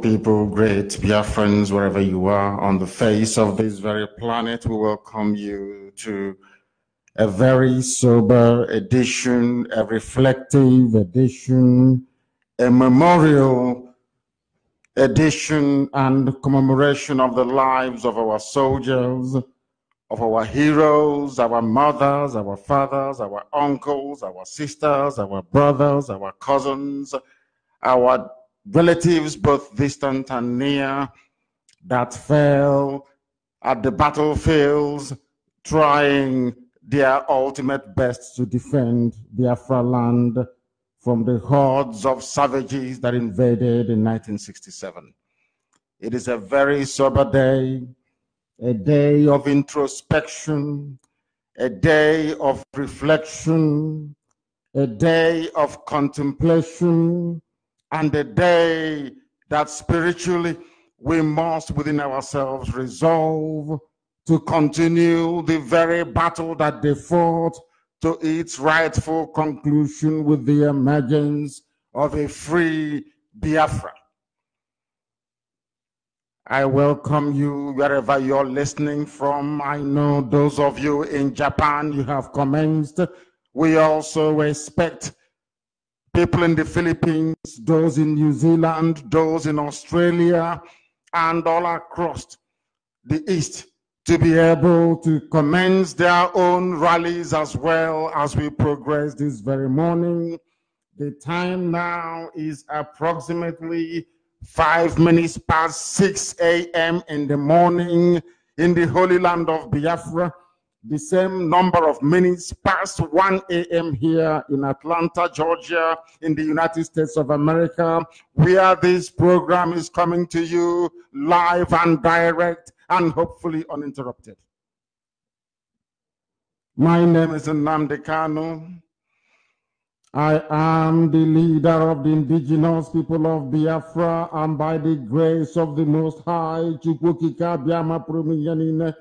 people, great Biafrans, wherever you are on the face of this very planet, we welcome you to a very sober edition, a reflective edition, a memorial edition and commemoration of the lives of our soldiers, of our heroes, our mothers, our fathers, our uncles, our sisters, our brothers, our cousins, our relatives, both distant and near, that fell at the battlefields trying their ultimate best to defend Biafraland from the hordes of savages that invaded in 1967. It is a very sober day, a day of introspection, a day of reflection, a day of contemplation, and a day that spiritually we must within ourselves resolve to continue the very battle that they fought to its rightful conclusion with the emergence of a free Biafra. I welcome you wherever you're listening from. I know those of you in Japan, you have commenced. We also expect people in the Philippines, those in New Zealand, those in Australia, and all across the East, to be able to commence their own rallies as well as we progress this very morning. The time now is approximately 6:05 a.m. in the morning in the Holy Land of Biafra. The same number of minutes past 1 a.m. here in Atlanta, Georgia, in the United States of America, where this program is coming to you live and direct, and hopefully uninterrupted. My name is Nnamdi Kanu. I am the leader of the indigenous people of Biafra, and by the grace of the Most High, Chukwu Okike Abiama,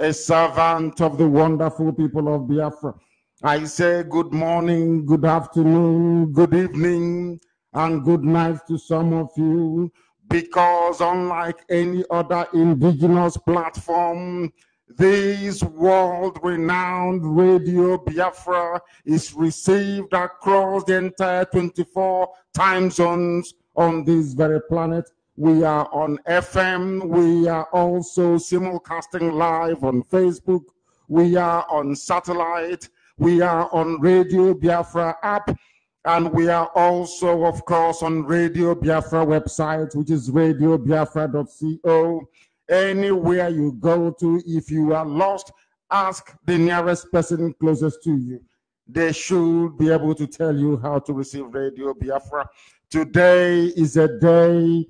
a servant of the wonderful people of Biafra. I say good morning, good afternoon, good evening, and good night to some of you, because unlike any other indigenous platform, this world-renowned Radio Biafra is received across the entire 24 time zones on this very planet. We are on FM. We are also simulcasting live on Facebook. We are on satellite. We are on Radio Biafra app. And we are also, of course, on Radio Biafra website, which is radiobiafra.co. Anywhere you go to, if you are lost, ask the nearest person closest to you. They should be able to tell you how to receive Radio Biafra. Today is a day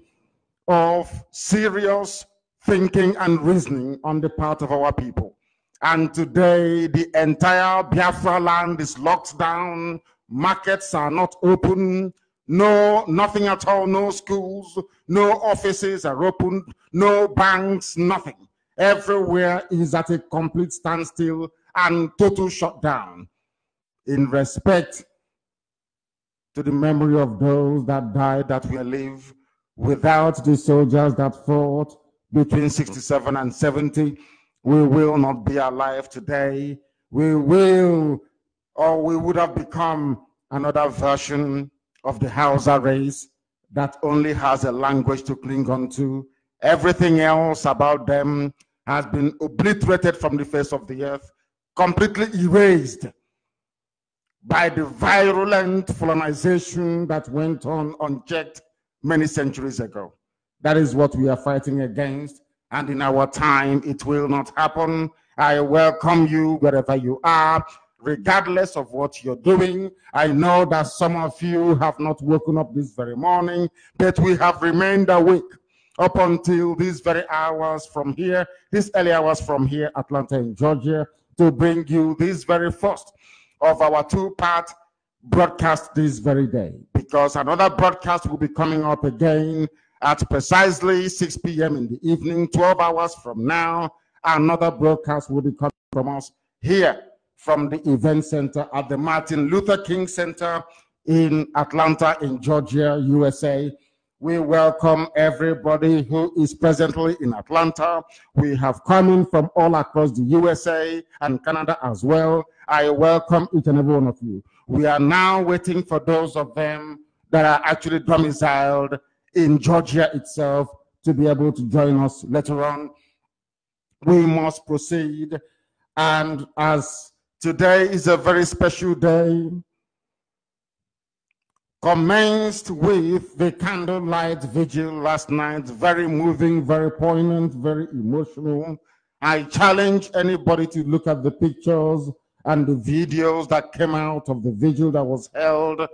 of serious thinking and reasoning on the part of our people. And today, the entire Biafra land is locked down. Markets are not open, no, nothing at all, no schools, no offices are open, no banks, nothing. Everywhere is at a complete standstill and total shutdown. In respect to the memory of those that died, that will live without the soldiers that fought between 67 and 70, we will not be alive today. We will, or we would have become another version of the Hausa race that only has a language to cling on to. Everything else about them has been obliterated from the face of the earth, completely erased by the virulent colonization that went on unchecked many centuries ago. That is what we are fighting against, and in our time it will not happen. I welcome you wherever you are. Regardless of what you're doing, I know that some of you have not woken up this very morning, but we have remained awake up until these very hours from here, these early hours from here, Atlanta in Georgia, to bring you this very first of our two-part broadcast this very day, because another broadcast will be coming up again at precisely 6 p.m. in the evening, 12 hours from now. Another broadcast will be coming from us here from the event center at the Martin Luther King Center in Atlanta in Georgia, USA, We welcome everybody who is presently in Atlanta. We have come in from all across the USA and Canada as well. I welcome each and every one of you. We are now waiting for those of them that are actually domiciled in Georgia itself to be able to join us later on. We must proceed, and as today is a very special day, commenced with the candlelight vigil last night, very moving, very poignant, very emotional. I challenge anybody to look at the pictures and the videos that came out of the vigil that was held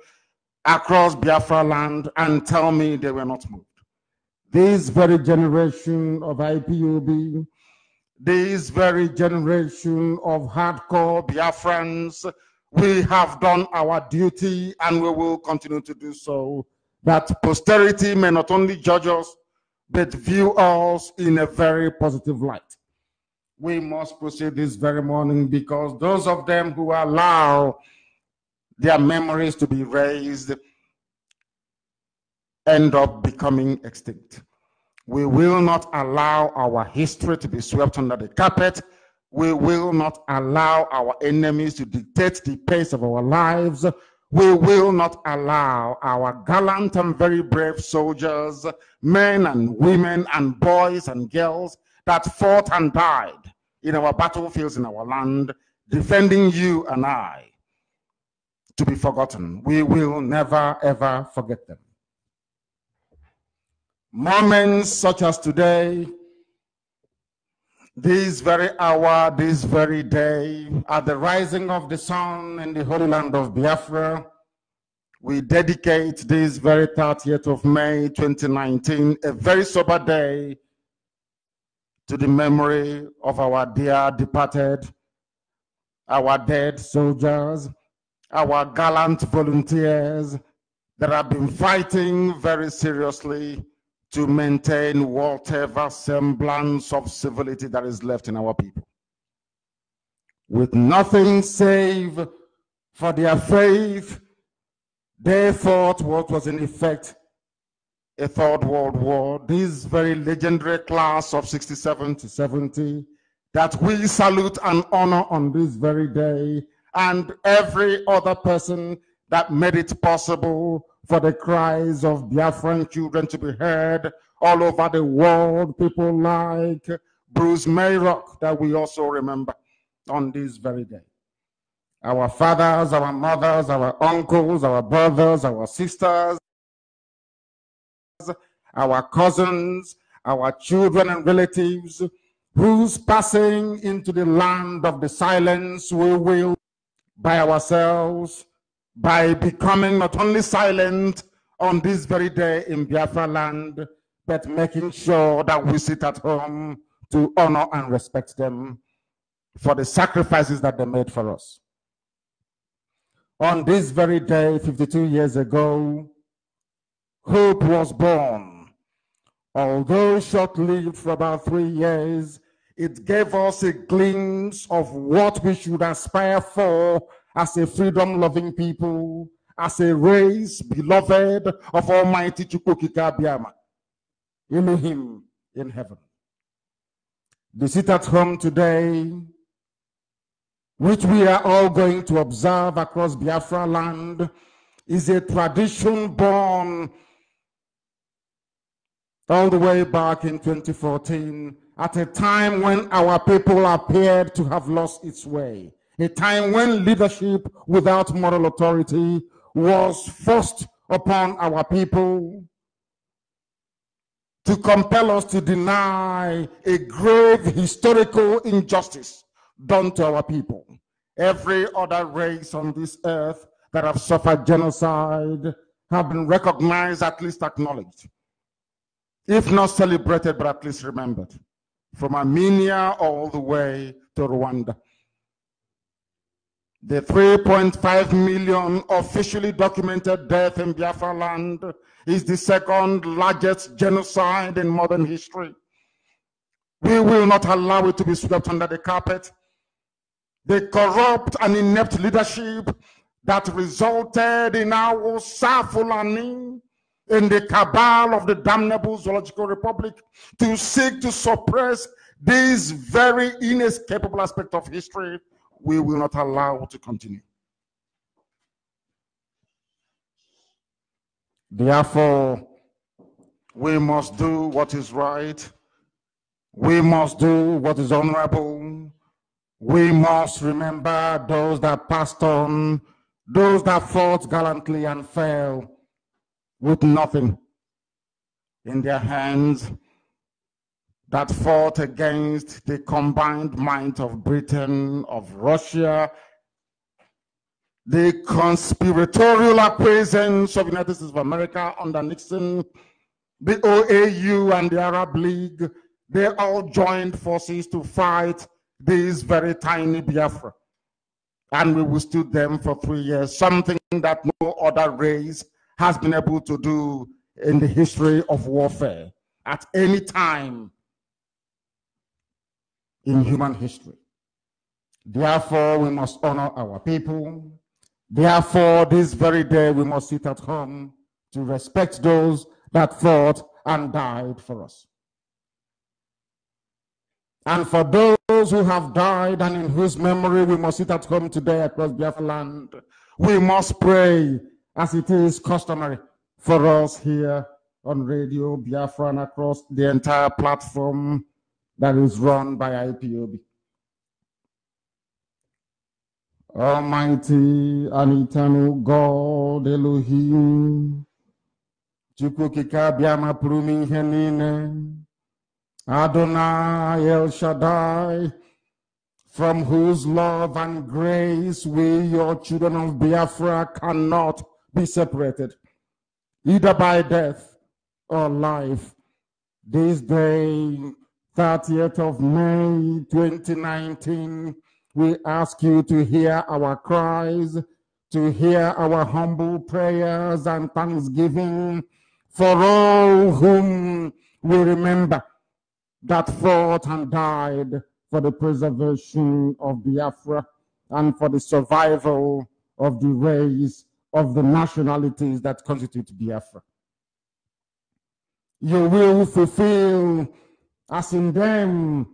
across Biafraland and tell me they were not moved. This very generation of IPOB, this very generation of hardcore Biafrans, we have done our duty and we will continue to do so, that posterity may not only judge us, but view us in a very positive light. We must proceed this very morning because those of them who allow their memories to be raised end up becoming extinct. We will not allow our history to be swept under the carpet. We will not allow our enemies to dictate the pace of our lives. We will not allow our gallant and very brave soldiers, men and women and boys and girls that fought and died in our battlefields, in our land, defending you and I, to be forgotten. We will never, ever forget them. Moments such as today, this very hour, this very day, at the rising of the sun in the holy land of Biafra, we dedicate this very 30th of May 2019, a very sober day, to the memory of our dear departed, our dead soldiers, our gallant volunteers that have been fighting very seriously to maintain whatever semblance of civility that is left in our people, with nothing save for their faith. They fought what was in effect a Third World War. This very legendary class of 67 to 70 that we salute and honor on this very day, and every other person that made it possible for the cries of Biafran children to be heard all over the world, people like Bruce Mayrock, that we also remember on this very day. Our fathers, our mothers, our uncles, our brothers, our sisters, our cousins, our children and relatives, whose passing into the land of the silence we will by ourselves, by becoming not only silent on this very day in Biafra land, but making sure that we sit at home to honor and respect them for the sacrifices that they made for us. On this very day, 52 years ago, hope was born. Although short-lived for about 3 years, it gave us a glimpse of what we should aspire for as a freedom-loving people, as a race beloved of Almighty Chukwu Okike Abiama, Elohim in heaven. The sit at home today, which we are all going to observe across Biafra land, is a tradition born all the way back in 2014, at a time when our people appeared to have lost its way, a time when leadership without moral authority was forced upon our people to compel us to deny a grave historical injustice done to our people. Every other race on this earth that have suffered genocide have been recognized, at least acknowledged, if not celebrated, but at least remembered, from Armenia all the way to Rwanda. The 3.5 million officially documented death in Biafra land is the second largest genocide in modern history. We will not allow it to be swept under the carpet. The corrupt and inept leadership that resulted in our Safulani in the cabal of the damnable Zoological Republic to seek to suppress this very inescapable aspect of history, we will not allow to continue. Therefore, we must do what is right. We must do what is honorable. We must remember those that passed on, those that fought gallantly and fell with nothing in their hands, that fought against the combined might of Britain, of Russia, the conspiratorial acquiescence of the United States of America under Nixon, the OAU and the Arab League. They all joined forces to fight this very tiny Biafra. And we withstood them for 3 years, something that no other race has been able to do in the history of warfare at any time in human history. Therefore, we must honor our people. Therefore, this very day, we must sit at home to respect those that fought and died for us. And for those who have died and in whose memory we must sit at home today across Biafraland, we must pray as it is customary for us here on Radio Biafra and across the entire platform that is run by IPOB. Almighty and eternal God, Elohim, Chukwu Okike Abiama pụrụ ime ihe niile, Adonai El Shaddai, from whose love and grace we, your children of Biafra, cannot be separated, either by death or life. This day, 30th of May, 2019, we ask you to hear our cries, to hear our humble prayers and thanksgiving for all whom we remember that fought and died for the preservation of Biafra and for the survival of the race of the nationalities that constitute Biafra. You will fulfill, as in them,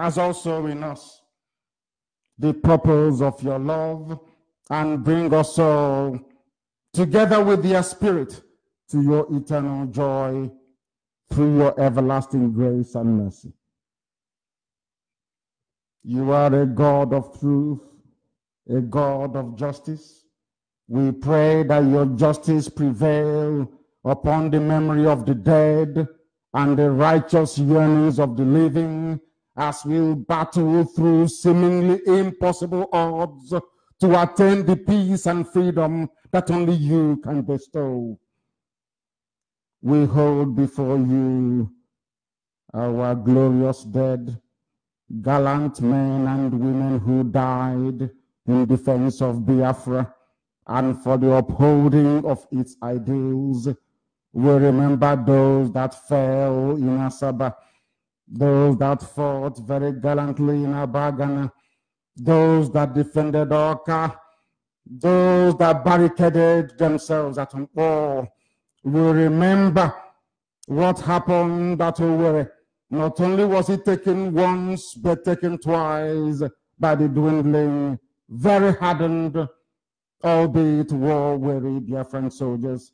as also in us, the purpose of your love, and bring us all together with their spirit to your eternal joy through your everlasting grace and mercy. You are a God of truth, a God of justice. We pray that your justice prevail upon the memory of the dead and the righteous yearnings of the living as we battle through seemingly impossible odds to attain the peace and freedom that only you can bestow. We hold before you our glorious dead, gallant men and women who died in defense of Biafra and for the upholding of its ideals. We remember those that fell in Asaba, those that fought very gallantly in Abagana, those that defended Oka, those that barricaded themselves at Nkpor. We remember what happened at Owerri. Not only was it taken once, but taken twice by the dwindling, very hardened, albeit war-weary Biafran soldiers.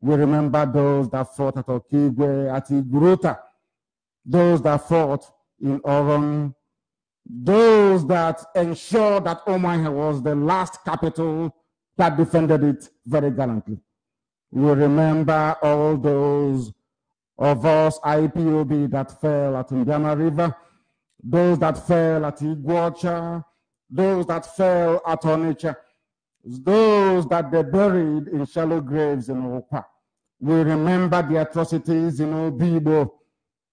We remember those that fought at Okigwe, at Iguruta, those that fought in Oron, those that ensured that Omaha was the last capital that defended it very gallantly. We remember all those of us IPOB that fell at Indiana River, those that fell at Iguacha, those that fell at Onitsha, those that they buried in shallow graves in Opa. We remember the atrocities in Obibo,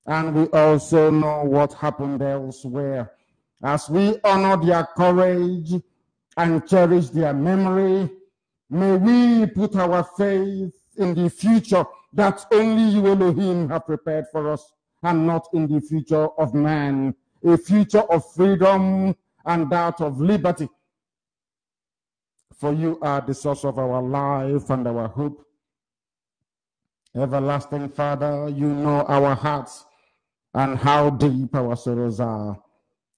and we also know what happened elsewhere. As we honor their courage and cherish their memory, may we put our faith in the future that only you, Elohim, have prepared for us, and not in the future of man, a future of freedom and that of liberty. For you are the source of our life and our hope. Everlasting Father, you know our hearts and how deep our sorrows are.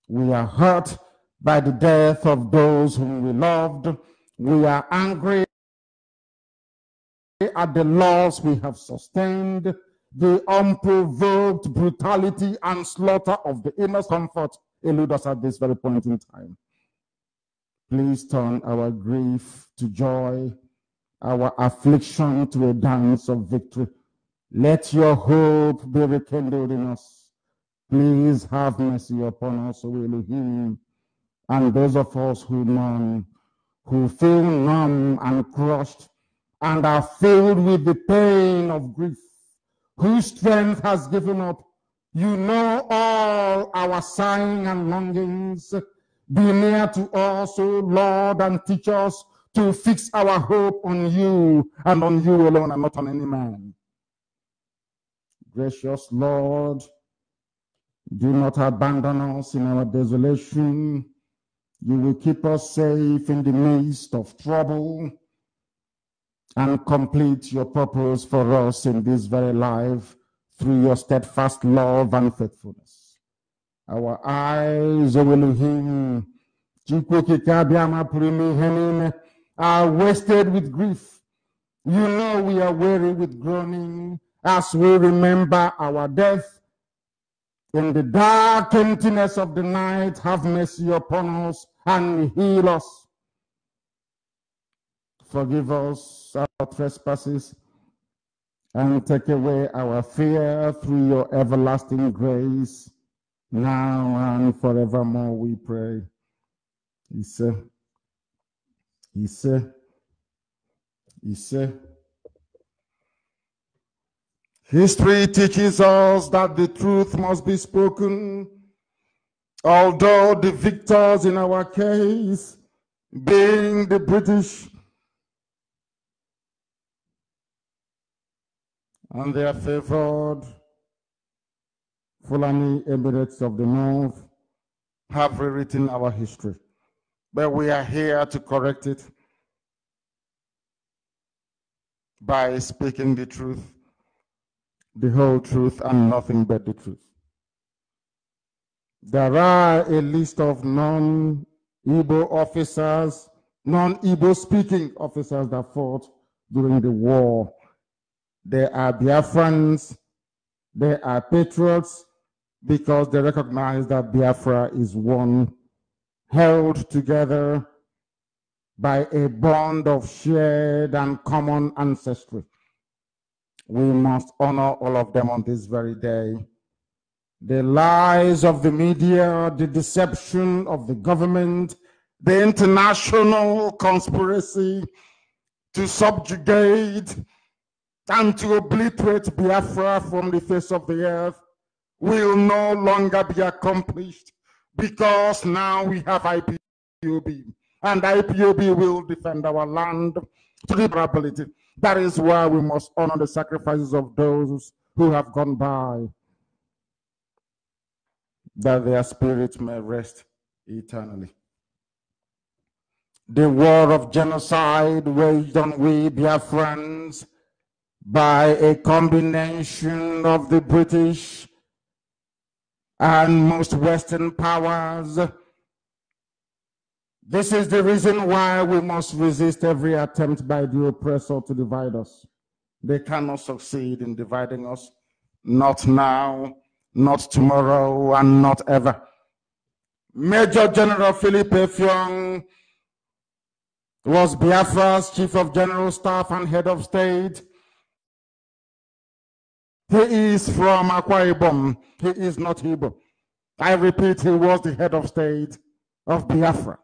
We are hurt by the death of those whom we loved. We are angry at the loss we have sustained, the unprovoked brutality and slaughter of the inner's comfort elude us at this very point in time. Please turn our grief to joy, our affliction to a dance of victory. Let your hope be rekindled in us. Please have mercy upon us, O Elohim, and those of us who mourn, who feel numb and crushed, and are filled with the pain of grief, whose strength has given up. You know all our sighing and longings. Be near to us, O Lord, and teach us to fix our hope on you and on you alone and not on any man. Gracious Lord, do not abandon us in our desolation. You will keep us safe in the midst of trouble and complete your purpose for us in this very life through your steadfast love and faithfulness. Our eyes, O Elohim, Chukwu Okike Abiama Purimi Henin, are wasted with grief. You know we are weary with groaning as we remember our death. In the dark emptiness of the night, have mercy upon us and heal us. Forgive us our trespasses and take away our fear through your everlasting grace, now and forevermore, we pray. He said. History teaches us that the truth must be spoken, although the victors in our case being the British and their favored Fulani Emirates of the North have rewritten our history. But we are here to correct it by speaking the truth, the whole truth, and nothing but the truth. There are a list of non-Igbo officers, non-Igbo speaking officers that fought during the war. They are Biafrans, they are patriots, because they recognize that Biafra is one, held together by a bond of shared and common ancestry. We must honor all of them on this very day. The lies of the media, the deception of the government, the international conspiracy to subjugate and to obliterate Biafra from the face of the earth will no longer be accomplished, because now we have IPOB, and IPOB will defend our land to the ability. That is why we must honor the sacrifices of those who have gone by, that their spirit may rest eternally. The war of genocide waged on we Biafrans by a combination of the British and most Western powers. This is the reason why we must resist every attempt by the oppressor to divide us. They cannot succeed in dividing us, not now, not tomorrow, and not ever. Major General Philip Effiong was Biafra's Chief of General Staff and Head of State. He is from Akwa Ibom. He is not Igbo. I repeat, he was the head of state of Biafra.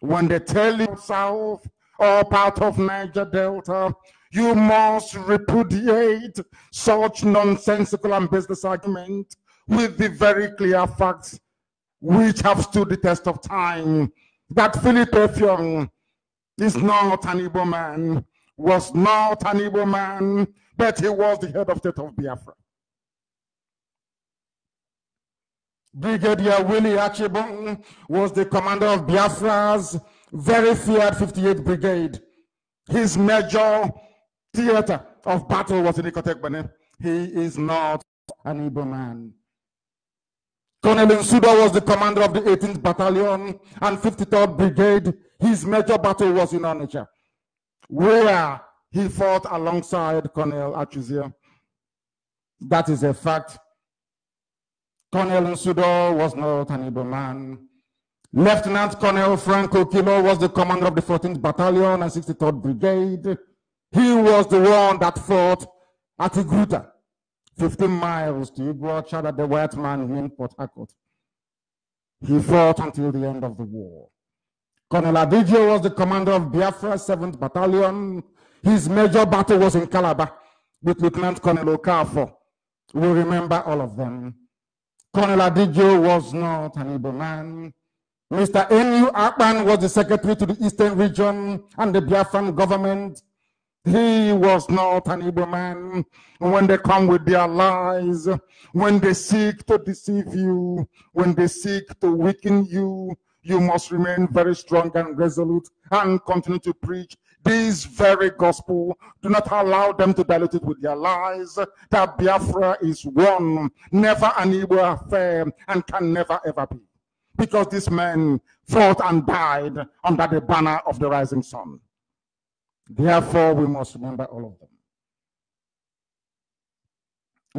When they tell you South or part of Niger Delta, you must repudiate such nonsensical and baseless argument with the very clear facts which have stood the test of time, that Philip Effiong is not an Igbo man, was not an Igbo man, but he was the head of state of Biafra. Brigadier Willie Archibon was the commander of Biafra's very feared 58th Brigade. His major theater of battle was in Ikotegbene. He is not an Igbo man. Colonel Nsudoh was the commander of the 18th Battalion and 53rd Brigade. His major battle was in Onitsha, where he fought alongside Colonel Achuzia. That is a fact. Colonel Nsudoh was not an Igbo man. Lieutenant Colonel Franco Kilo was the commander of the 14th Battalion and 63rd Brigade. He was the one that fought at Iguta, 15 miles to Igbocha that the white man in Port Harcourt. He fought until the end of the war. Colonel Adigeo was the commander of Biafra 7th Battalion. His major battle was in Calabar with Lieutenant Colonel Okafor. We remember all of them. Colonel Adigeo was not an Igbo man. Mr. N.U. Apan was the secretary to the Eastern Region and the Biafran government. He was not an Igbo man. When they come with their lies, when they seek to deceive you, when they seek to weaken you, you must remain very strong and resolute and continue to preach this very gospel. Do not allow them to dilute it with their lies. That Biafra is one, never an Igbo affair, and can never ever be. Because these men fought and died under the banner of the rising sun. Therefore, we must remember all of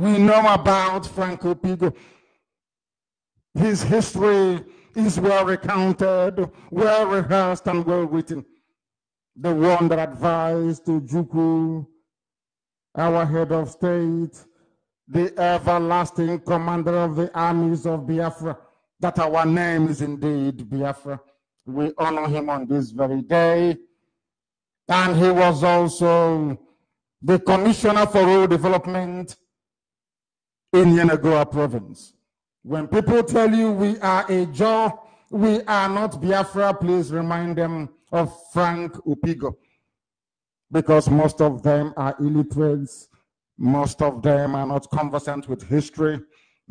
them. We know about Frank Opigbo. His history is well recounted, well rehearsed, and well written. The one that advised to Chukwu, our head of state, the everlasting commander of the armies of Biafra, that our name is indeed Biafra. We honor him on this very day. And he was also the commissioner for rural development in Yenagoa province. When people tell you we are Ejo, we are not Biafra, please remind them of Frank Opigbo. Because most of them are illiterates. Most of them are not conversant with history,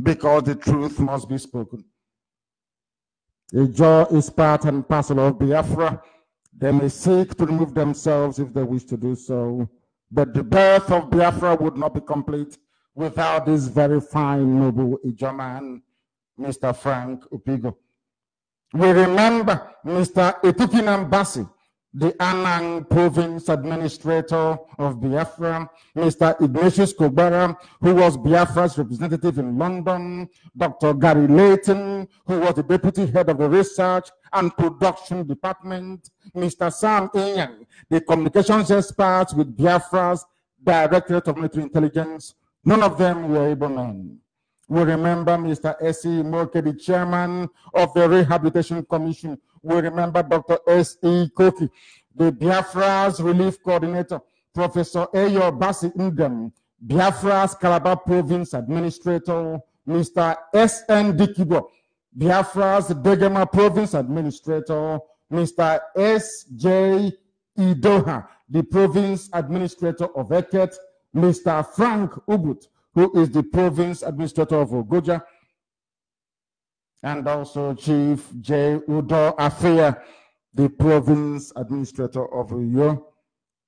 because the truth must be spoken. Ejo is part and parcel of Biafra. They may seek to remove themselves if they wish to do so, but the birth of Biafra would not be complete without this very fine, noble Ejo man, Mr. Frank Opigbo. We remember Mr. Etukin Ambassi, the Anang province administrator of Biafra, Mr. Ignatius Kobara, who was Biafra's representative in London, Dr. Gary Layton, who was the deputy head of the research and production department, Mr. Sam Inyan, the communications experts with Biafra's Directorate of Military Intelligence. None of them were able men. We remember Mr. S. E. Murke, the chairman of the Rehabilitation Commission. We remember Dr. S. E. Koki, the Biafra's relief coordinator, Professor Eyo Basi Udom, Biafra's Calabar province administrator, Mr. S. N. Dikibo, Biafra's Degema province administrator, Mr. S. J. Idoha, the province administrator of Eket, Mr. Frank Ubut, who is the province administrator of Ogoja, and also Chief J. Udo Afia, the province administrator of Uyo.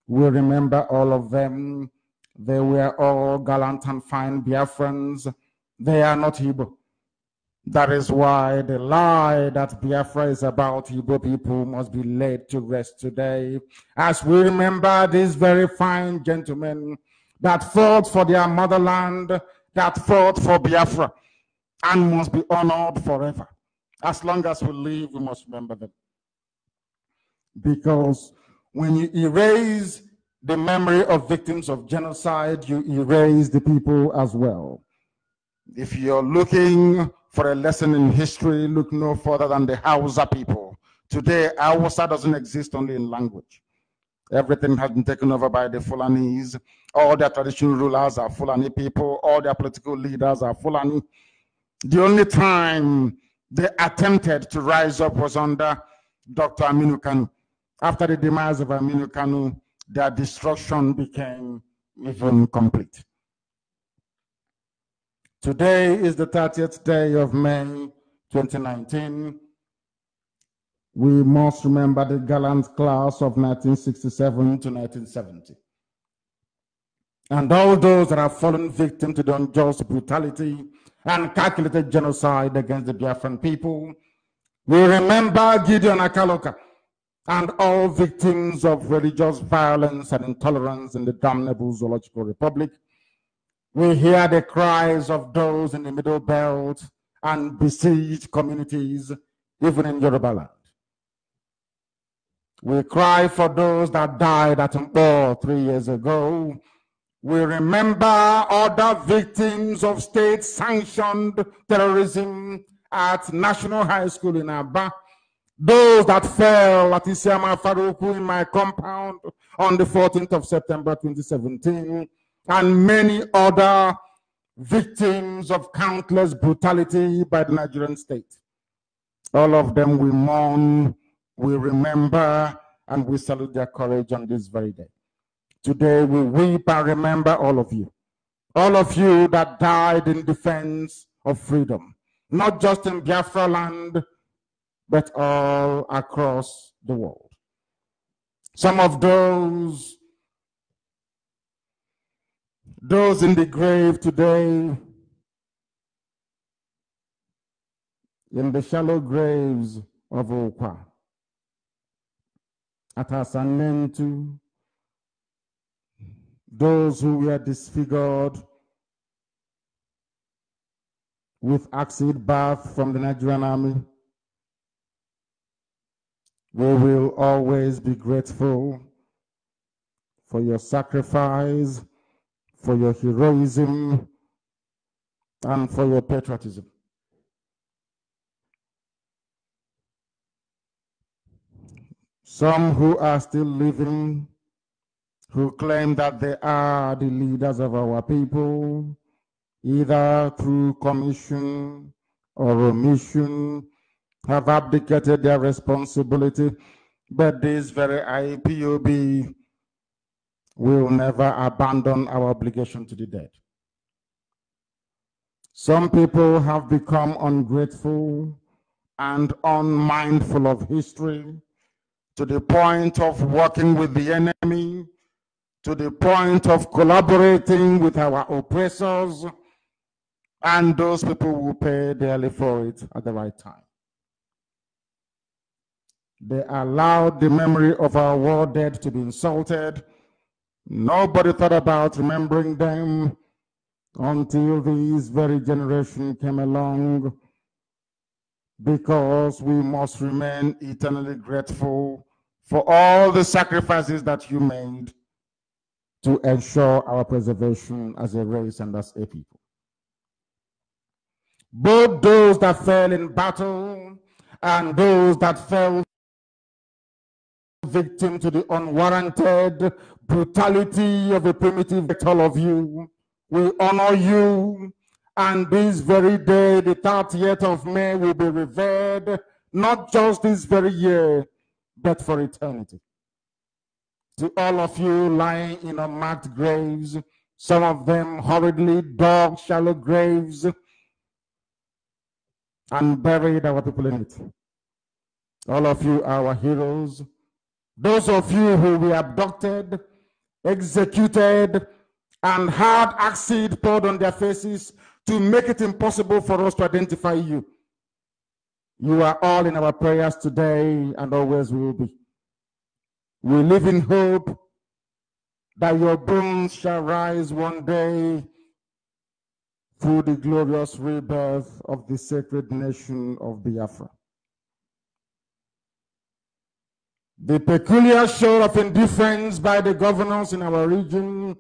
We remember all of them. They were all gallant and fine Biafrans. They are not Igbo. That is why the lie that Biafra is about Igbo people must be laid to rest today. As we remember these very fine gentlemen that fought for their motherland, that fought for Biafra, and must be honored forever. As long as we live, we must remember them. Because when you erase the memory of victims of genocide, you erase the people as well. If you're looking for a lesson in history, look no further than the Hausa people. Today, Hausa doesn't exist only in language. Everything has been taken over by the Fulanis. All their traditional rulers are Fulani people. All their political leaders are Fulani. The only time they attempted to rise up was under Dr. Aminu Kano. After the demise of Aminu Kano, their destruction became even complete. Today is the 30th day of May 2019. We must remember the gallant class of 1967 to 1970. and all those that have fallen victim to the unjust brutality and calculated genocide against the Biafran people. We remember Gideon Akaloka and all victims of religious violence and intolerance in the damnable Zoological Republic. We hear the cries of those in the Middle Belt and besieged communities, even in Yorubaland. We cry for those that died at Mkpor 3 years ago. We remember other victims of state-sanctioned terrorism at National High School in Aba, those that fell at Isiama Faruku in my compound on the 14th of September 2017, and many other victims of countless brutality by the Nigerian state. All of them we mourn, we remember, and we salute their courage on this very day. Today we weep and remember all of you that died in defense of freedom, not just in Biafraland, but all across the world. Some of those in the grave today, in the shallow graves of Okwa, at Asanentu, those who were disfigured with acid bath from the Nigerian army, we will always be grateful for your sacrifice, for your heroism, and for your patriotism. Some who are still living, who claim that they are the leaders of our people, either through commission or omission, have abdicated their responsibility, but this very IPOB will never abandon our obligation to the dead. Some people have become ungrateful and unmindful of history, to the point of working with the enemy, to the point of collaborating with our oppressors, and those people will pay dearly for it at the right time. They allowed the memory of our war dead to be insulted. Nobody thought about remembering them until this very generation came along, because we must remain eternally grateful for all the sacrifices that you made to ensure our preservation as a race and as a people. Both those that fell in battle and those that fell victim to the unwarranted brutality of a primitive, all of you, we honor you, and this very day, the 30th of May, will be revered, not just this very year, but for eternity. To all of you lying in unmarked graves, some of them horridly dug shallow graves, and buried our people in it. All of you are our heroes. Those of you who were abducted, executed, and had acid poured on their faces to make it impossible for us to identify you. You are all in our prayers today and always will be. We live in hope that your bones shall rise one day through the glorious rebirth of the sacred nation of Biafra. The peculiar show of indifference by the governors in our region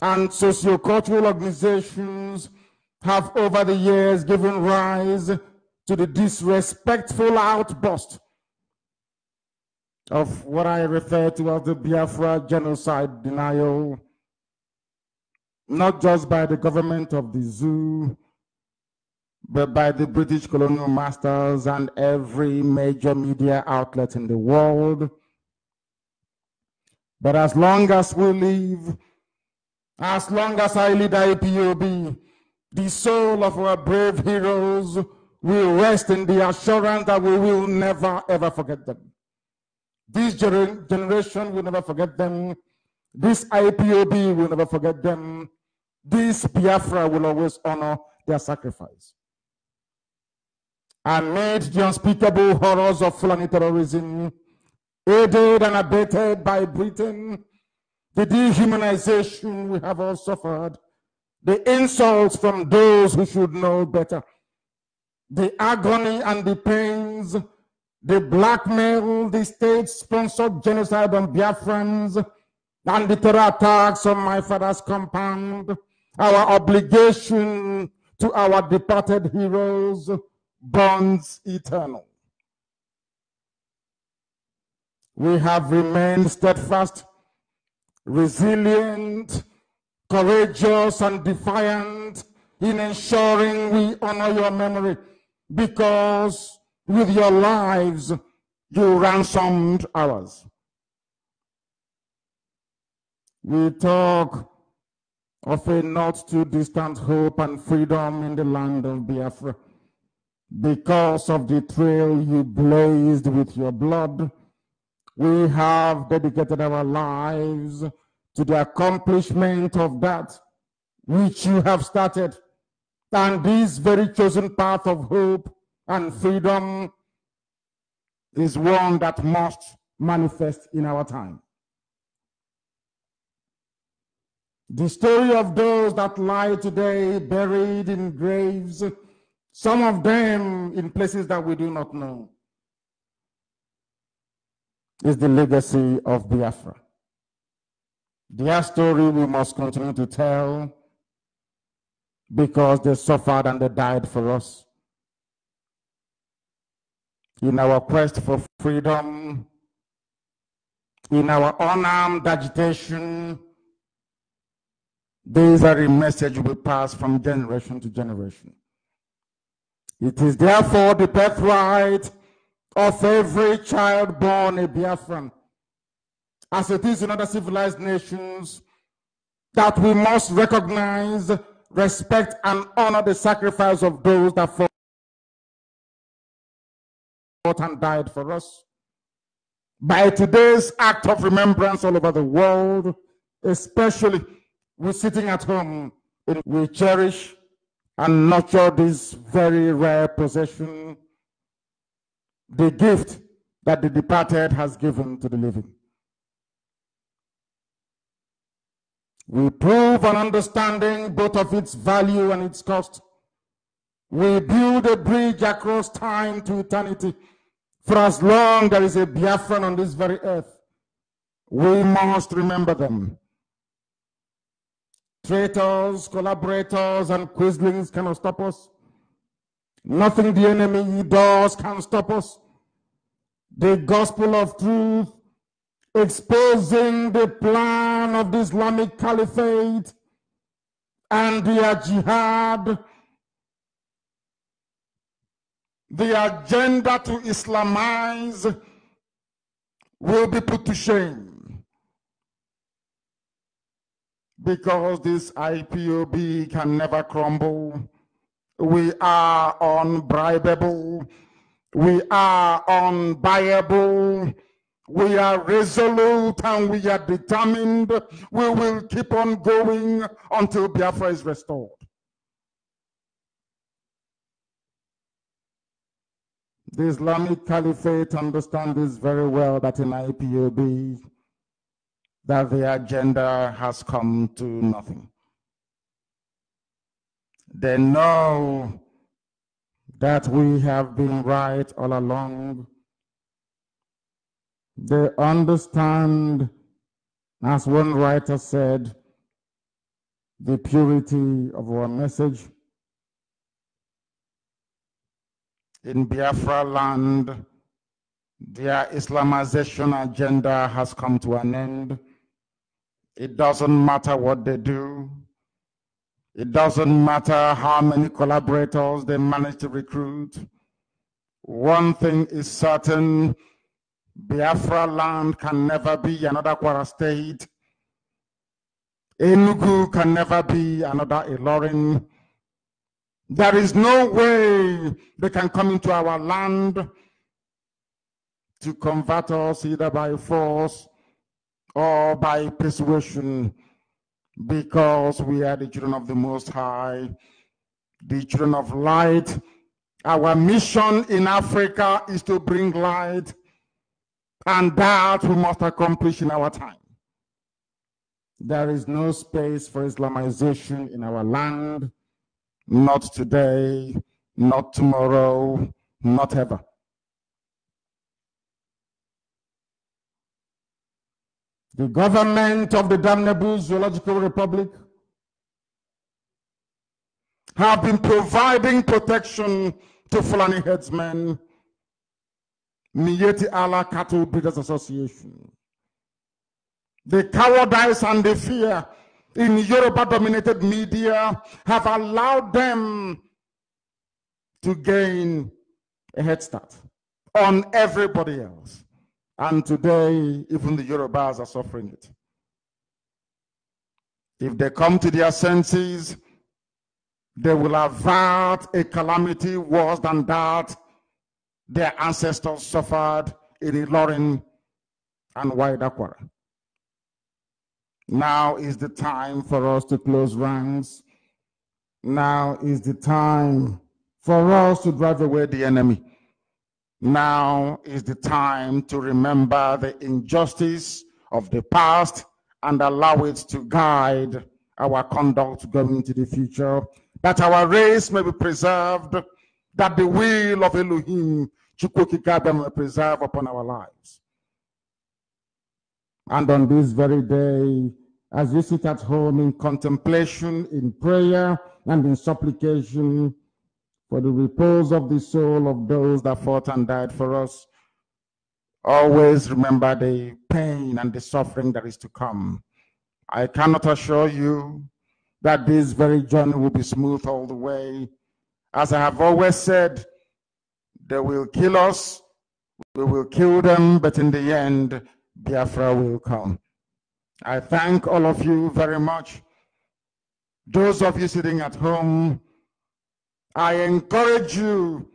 and sociocultural organizations have over the years given rise to the disrespectful outburst of what I refer to as the Biafra genocide denial, not just by the government of the zoo, but by the British colonial masters and every major media outlet in the world. But as long as we live, as long as I lead IPOB, the soul of our brave heroes will rest in the assurance that we will never, ever forget them. This generation will never forget them, This IPOB will never forget them. This Biafra will always honor their sacrifice. Amid the unspeakable horrors of Fulani terrorism, aided and abated by Britain, the dehumanization we have all suffered, the insults from those who should know better, the agony and the pains, the blackmail, the state-sponsored genocide on Biafrans, and the terror attacks on my father's compound, our obligation to our departed heroes bonds eternal. We have remained steadfast, resilient, courageous, and defiant in ensuring we honor your memory, because with your lives you ransomed ours. We talk of a not too distant hope and freedom in the land of Biafra, because of the trail you blazed with your blood. We have dedicated our lives to the accomplishment of that which you have started, and this very chosen path of hope and freedom is one that must manifest in our time. The story of those that lie today buried in graves, some of them in places that we do not know, is the legacy of Biafra. Their story we must continue to tell, because they suffered and they died for us. In our quest for freedom, in our unarmed agitation, these are a message we pass from generation to generation. It is therefore the birthright of every child born a Biafran, as it is in other civilized nations, that we must recognize, respect, and honor the sacrifice of those that fought and died for us. By today's act of remembrance all over the world, especially we sitting at home, we cherish and nurture this very rare possession, the gift that the departed has given to the living. We prove an understanding both of its value and its cost. We build a bridge across time to eternity. For as long there is a Biafran on this very earth, we must remember them. Traitors, collaborators, and quislings cannot stop us. Nothing the enemy does can stop us. The gospel of truth, exposing the plan of the Islamic Caliphate and their jihad, the agenda to Islamize, will be put to shame, because this IPOB can never crumble. We are unbribable. We are unbuyable. We are resolute and we are determined. We will keep on going until Biafra is restored. The Islamic Caliphate understands this very well, that in IPOB, that the agenda has come to nothing. They know that we have been right all along. They understand, as one writer said, the purity of our message. In Biafraland, their Islamization agenda has come to an end. It doesn't matter what they do. It doesn't matter how many collaborators they manage to recruit. One thing is certain: Biafraland can never be another Kwara State. Enugu can never be another Ilorin. There is no way they can come into our land to convert us either by force or by persuasion, because we are the children of the Most High, the children of light. Our mission in Africa is to bring light, and that we must accomplish in our time. There is no space for Islamization in our land, not today, not tomorrow, not ever. The government of the damnable Zoological Republic have been providing protection to Fulani headsmen, Miyetti Allah Cattle Breeders Association. The cowardice and the fear in Yoruba-dominated media have allowed them to gain a head start on everybody else. And today, even the Yorubas are suffering it. If they come to their senses, they will avert a calamity worse than that their ancestors suffered in Ilorin and wider Kwara. Now is the time for us to close ranks. Now is the time for us to drive away the enemy. Now is the time to remember the injustice of the past and allow it to guide our conduct going into the future, that our race may be preserved, that the will of Elohim, Chukwu Okike Abiama, may preserve upon our lives. And on this very day, as you sit at home in contemplation, in prayer, and in supplication for the repose of the soul of those that fought and died for us, always remember the pain and the suffering that is to come. I cannot assure you that this very journey will be smooth all the way. As I have always said, they will kill us, we will kill them, but in the end, Biafra will come. I thank all of you very much. Those of you sitting at home, I encourage you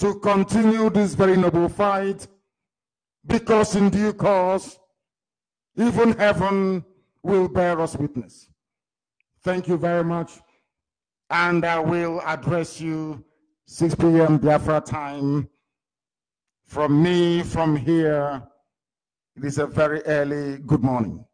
to continue this very noble fight, because in due course, even heaven will bear us witness. Thank you very much. And I will address you 6 p.m. Biafra time. From me, from here, it is a very early good morning.